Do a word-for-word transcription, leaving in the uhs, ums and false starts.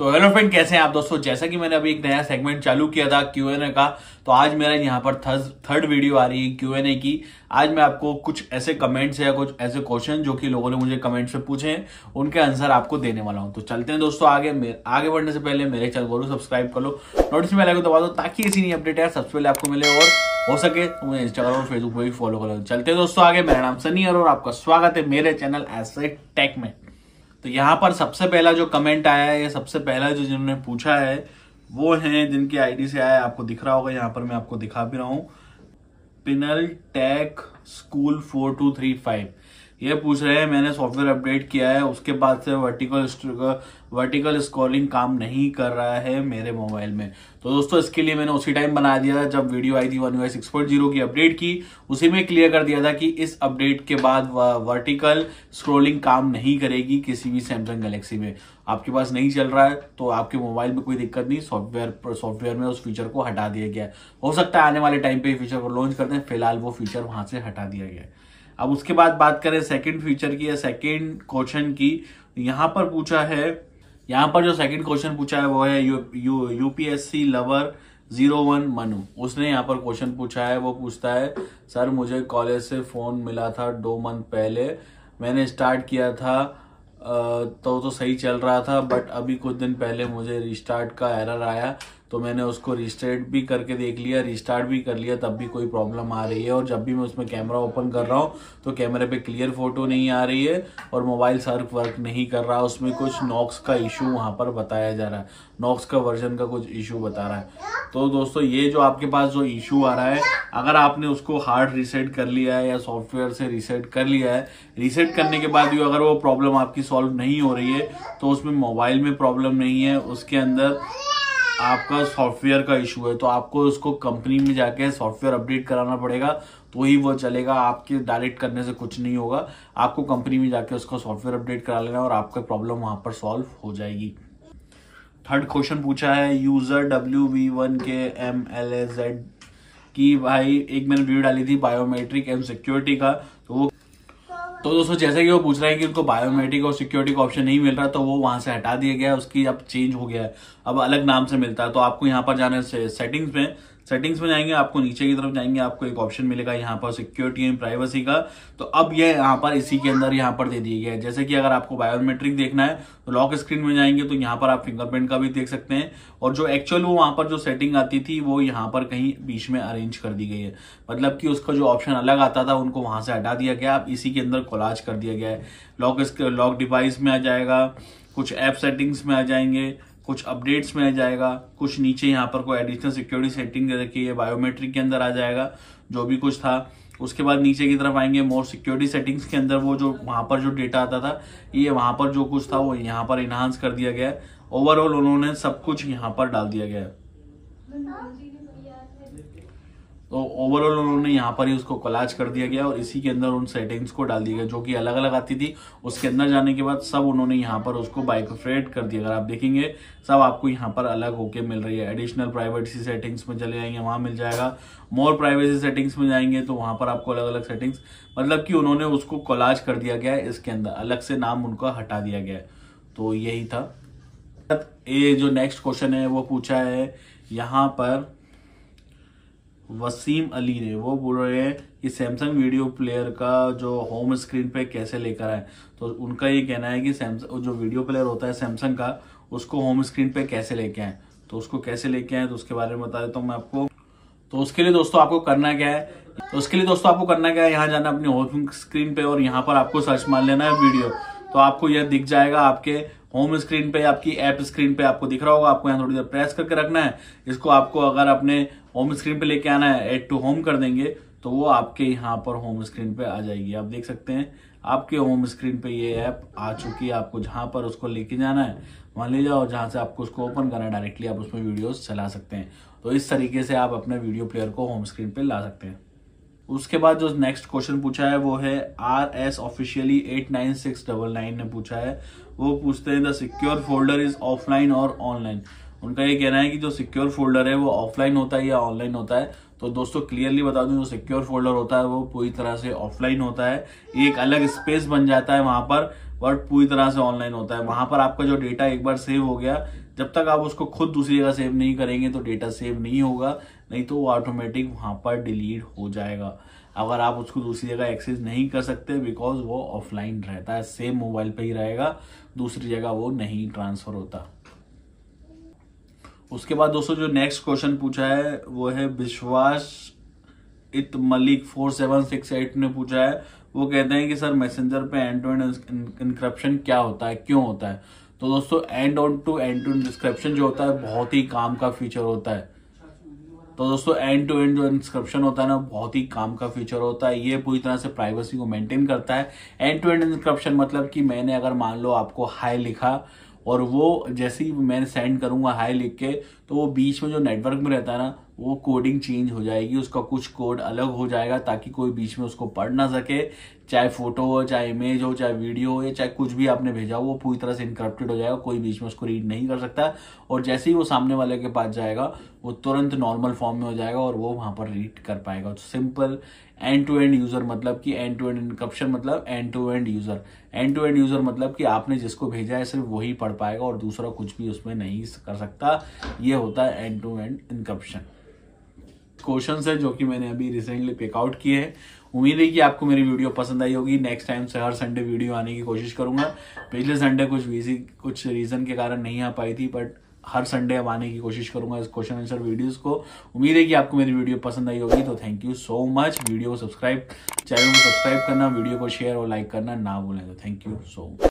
तो hello friend, कैसे हैं आप दोस्तों। जैसा कि मैंने अभी एक नया सेगमेंट चालू किया था क्यू एन ए का, तो आज मेरा यहाँ पर थर्ड वीडियो आ रही है क्यू एन ए की। आज मैं आपको कुछ ऐसे कमेंट्स या कुछ ऐसे क्वेश्चन जो कि लोगों ने मुझे कमेंट्स में पूछे हैं उनके आंसर आपको देने वाला हूँ। तो चलते हैं दोस्तों आगे। आगे बढ़ने से पहले मेरे चैनल को सब्सक्राइब कर लो, नोटिस बेल आइकन दबा दो ताकि ऐसी नई अपडेट यार सबसे पहले आपको मिले, और हो सके तो मुझे इंस्टाग्राम और फेसबुक पर भी फॉलो कर लो। चलते हैं दोस्तों आगे। मेरा नाम सनी अरोरा, आपका स्वागत है मेरे चैनल एसए टेक में। तो यहाँ पर सबसे पहला जो कमेंट आया है या सबसे पहला जो जिन्होंने पूछा है वो हैं, जिनकी आईडी से आया है, आपको दिख रहा होगा, यहाँ पर मैं आपको दिखा भी रहा हूँ, पिनल tech school four two three five. ये पूछ रहे हैं मैंने सॉफ्टवेयर अपडेट किया है उसके बाद से वर्टिकल वर्टिकल स्क्रॉलिंग काम नहीं कर रहा है मेरे मोबाइल में। तो दोस्तों इसके लिए मैंने उसी टाइम बना दिया था जब वीडियो आई थी one U I six point zero की अपडेट की, उसी में क्लियर कर दिया था कि इस अपडेट के बाद वर्टिकल स्क्रॉलिंग काम नहीं करेगी किसी भी सैमसंग गैलेक्सी में। आपके पास नहीं चल रहा है तो आपके मोबाइल में कोई दिक्कत नहीं, सॉफ्टवेयर सॉफ्टवेयर में उस फीचर को हटा दिया गया है। हो सकता है आने वाले टाइम पे फीचर को लॉन्च कर दें, फिलहाल वो फीचर वहां से हटा दिया गया है। अब उसके बाद बात करें सेकंड फीचर की या सेकंड क्वेश्चन की। यहाँ पर पूछा है, यहाँ पर जो सेकंड क्वेश्चन पूछा है वो है U U UPSC lover zero one Manu. उसने यहाँ पर क्वेश्चन पूछा है, वो पूछता है सर मुझे कॉलेज से फ़ोन मिला था दो मंथ पहले, मैंने स्टार्ट किया था तो तो सही चल रहा था, बट अभी कुछ दिन पहले मुझे रिस्टार्ट का एरर आया तो मैंने उसको रिस्टार्ट भी करके देख लिया, रिस्टार्ट भी कर लिया, तब भी कोई प्रॉब्लम आ रही है। और जब भी मैं उसमें कैमरा ओपन कर रहा हूँ तो कैमरे पे क्लियर फोटो नहीं आ रही है और मोबाइल सर्फ वर्क नहीं कर रहा। उसमें कुछ नॉक्स का इशू वहाँ पर बताया जा रहा है, नॉक्स का वर्जन का कुछ इशू बता रहा है। तो दोस्तों ये जो आपके पास जो इशू आ रहा है, अगर आपने उसको हार्ड रीसेट कर लिया है या सॉफ्टवेयर से रीसेट कर लिया है, रीसेट करने के बाद भी अगर वो प्रॉब्लम आपकी सॉल्व नहीं हो रही है तो उसमें मोबाइल में प्रॉब्लम नहीं है, उसके अंदर आपका सॉफ्टवेयर का इशू है। तो आपको उसको कंपनी में जाके सॉफ्टवेयर अपडेट कराना पड़ेगा तो ही वो चलेगा, आपके डायरेक्ट करने से कुछ नहीं होगा। आपको कंपनी में जाके उसका सॉफ्टवेयर अपडेट करा लेना और आपका प्रॉब्लम वहां पर सॉल्व हो जाएगी। थर्ड क्वेश्चन पूछा है user W V one K M L A Z की, भाई एक मैंने वीडियो डाली थी बायोमेट्रिक एंड सिक्योरिटी का, तो वो तो दोस्तों जैसे कि वो पूछ रहा है कि उनको बायोमेट्रिक और सिक्योरिटी का ऑप्शन नहीं मिल रहा, तो वो वहां से हटा दिया गया है, उसकी अब चेंज हो गया है, अब अलग नाम से मिलता है। तो आपको यहाँ पर जाना है सेटिंग्स में, सेटिंग्स में जाएंगे, आपको नीचे की तरफ जाएंगे, आपको एक ऑप्शन मिलेगा यहाँ पर सिक्योरिटी एंड प्राइवेसी का। तो अब ये यह यहाँ पर इसी के अंदर यहाँ पर दे दिया गया है। जैसे कि अगर आपको बायोमेट्रिक देखना है तो लॉक स्क्रीन में जाएंगे तो यहाँ पर आप फिंगरप्रिंट का भी देख सकते हैं, और जो एक्चुअल वो वहाँ पर जो सेटिंग आती थी वो यहाँ पर कहीं बीच में अरेंज कर दी गई है, मतलब कि उसका जो ऑप्शन अलग आता था उनको वहां से हटा दिया गया, अब इसी के अंदर कोलाज कर दिया गया है। लॉक लॉक डिवाइस में आ जाएगा, कुछ ऐप सेटिंग्स में आ जाएंगे, कुछ अपडेट्स में आ जाएगा, कुछ नीचे यहाँ पर कोई एडिशनल सिक्योरिटी सेटिंग दे रखी है, बायोमेट्रिक के अंदर आ जाएगा जो भी कुछ था। उसके बाद नीचे की तरफ आएंगे मोर सिक्योरिटी सेटिंग्स के अंदर, वो जो वहाँ पर जो डेटा आता था ये वहाँ पर जो कुछ था वो यहाँ पर इन्हांस कर दिया गया है। ओवरऑल उन्होंने सब कुछ यहाँ पर डाल दिया गया है, तो ओवरऑल उन्होंने यहाँ पर ही उसको कोलाज कर दिया गया और इसी के अंदर उन सेटिंग्स को डाल दिया गया जो कि अलग अलग आती थी। उसके अंदर जाने के बाद सब उन्होंने यहाँ पर उसको बाइफर्केट कर दिया, अगर आप देखेंगे सब आपको यहाँ पर अलग होके मिल रही है। एडिशनल प्राइवेसी सेटिंग्स में चले जाएंगे, वहाँ मिल जाएगा, मोर प्राइवेसी सेटिंग्स में जाएंगे तो वहाँ पर आपको अलग अलग सेटिंग्स, मतलब कि उन्होंने उसको कोलाज कर दिया गया है, इसके अंदर अलग से नाम उनका हटा दिया गया है। तो यही था। ये जो नेक्स्ट क्वेश्चन है वो पूछा है यहाँ पर वसीम अली ने, वो बोल रहे हैं कि सैमसंग वीडियो प्लेयर का जो होम स्क्रीन पे कैसे लेकर आए। तो उनका ये कहना है कि सैमसंग जो वीडियो प्लेयर होता है सैमसंग का, उसको होम स्क्रीन पे कैसे लेके आए। तो उसको कैसे लेके आए तो उसके बारे में बता देता हूँ मैं आपको। तो उसके लिए दोस्तों आपको करना क्या है, तो उसके लिए दोस्तों आपको करना क्या है, यहाँ जाना अपने होम स्क्रीन पे और यहाँ पर आपको सर्च मार लेना है वीडियो, तो आपको यह दिख जाएगा आपके होम स्क्रीन पे, आपकी ऐप स्क्रीन पे आपको दिख रहा होगा। आपको यहाँ थोड़ी देर प्रेस करके रखना है इसको, आपको अगर अपने होम स्क्रीन पे लेके आना है, एड टू होम कर देंगे तो वो आपके यहाँ पर होम स्क्रीन पे आ जाएगी। आप देख सकते हैं आपके होम स्क्रीन पे ये ऐप आ चुकी है, आपको जहाँ पर उसको लेके जाना है वहाँ ले जाओ और जहाँ से आपको उसको ओपन करना है डायरेक्टली आप उसमें वीडियोस चला सकते हैं। तो इस तरीके से आप अपने वीडियो प्लेयर को होम स्क्रीन पे ला सकते हैं। उसके बाद जो नेक्स्ट क्वेश्चन पूछा है वो है R S officially eight nine six double nine ने पूछा है, वो पूछते हैं the secure folder is offline और ऑनलाइन। उनका ये कहना है कि जो सिक्योर फोल्डर है वो ऑफलाइन होता है या ऑनलाइन होता है। तो दोस्तों क्लियरली बता दूं, जो सिक्योर फोल्डर होता है वो पूरी तरह से ऑफलाइन होता है, एक अलग स्पेस बन जाता है वहाँ पर वर्क पूरी तरह से ऑनलाइन होता है। वहां पर आपका जो डेटा एक बार सेव हो गया, जब तक आप उसको खुद दूसरी जगह सेव नहीं करेंगे तो डेटा सेव नहीं होगा, नहीं तो वो ऑटोमेटिक वहां पर डिलीट हो जाएगा। अगर आप उसको दूसरी जगह एक्सेस नहीं कर सकते बिकॉज वो ऑफलाइन रहता है, सेम मोबाइल पे ही रहेगा, दूसरी जगह वो नहीं ट्रांसफर होता। उसके बाद दोस्तों जो नेक्स्ट क्वेश्चन पूछा है वो है विश्वास इट Malik four seven six eight ने पूछा है। वो कहते हैं कि सर मैसेंजर पे एंड टू एंड इंक्रिप्शन क्या होता है, क्यों होता है? तो दोस्तों end to end to end encryption जो होता है बहुत ही काम का फीचर होता है। तो दोस्तों एंड टू एंड जो इंक्रिप्शन होता है ना बहुत ही काम का फीचर होता है। ये पूरी तरह से प्राइवेसी को मेंटेन करता है। एंड टू एंड इंक्रिप्शन मतलब कि मैंने अगर मान लो आपको हाई लिखा और वो जैसे ही मैं सेंड करूंगा हाई लिख के, तो वो बीच में जो नेटवर्क में रहता है ना वो कोडिंग चेंज हो जाएगी, उसका कुछ कोड अलग हो जाएगा ताकि कोई बीच में उसको पढ़ ना सके। चाहे फोटो हो, चाहे इमेज हो, चाहे वीडियो हो, या चाहे कुछ भी आपने भेजा हो, वो पूरी तरह से इनक्रप्टेड हो जाएगा, कोई बीच में उसको रीड नहीं कर सकता। और जैसे ही वो सामने वाले के पास जाएगा वो तुरंत नॉर्मल फॉर्म में हो जाएगा और वो वहां पर रीड कर पाएगा। तो simple end to end user मतलब कि एंड टू एंड इनक्रप्शन मतलब end to end user. End to end user मतलब कि आपने जिसको भेजा है सिर्फ वही पढ़ पाएगा और दूसरा कुछ भी उसमें नहीं कर सकता। ये होता है end to end encryption. Question है जो कि मैंने अभी रिसेंटली पिकआउट किए हैं। उम्मीद है कि आपको मेरी वीडियो पसंद आई होगी। नेक्स्ट टाइम से हर संडे वीडियो आने की कोशिश करूंगा। पिछले संडे कुछ बिजी कुछ रीजन के कारण नहीं आ पाई थी, बट हर संडे अब आने की कोशिश करूंगा इस क्वेश्चन आंसर वीडियोस को। उम्मीद है कि आपको मेरी वीडियो पसंद आई होगी। तो thank you so much. Video को सब्सक्राइब, चैनल को सब्सक्राइब करना, वीडियो को शेयर और लाइक करना ना भूलें। तो थैंक यू सो मच।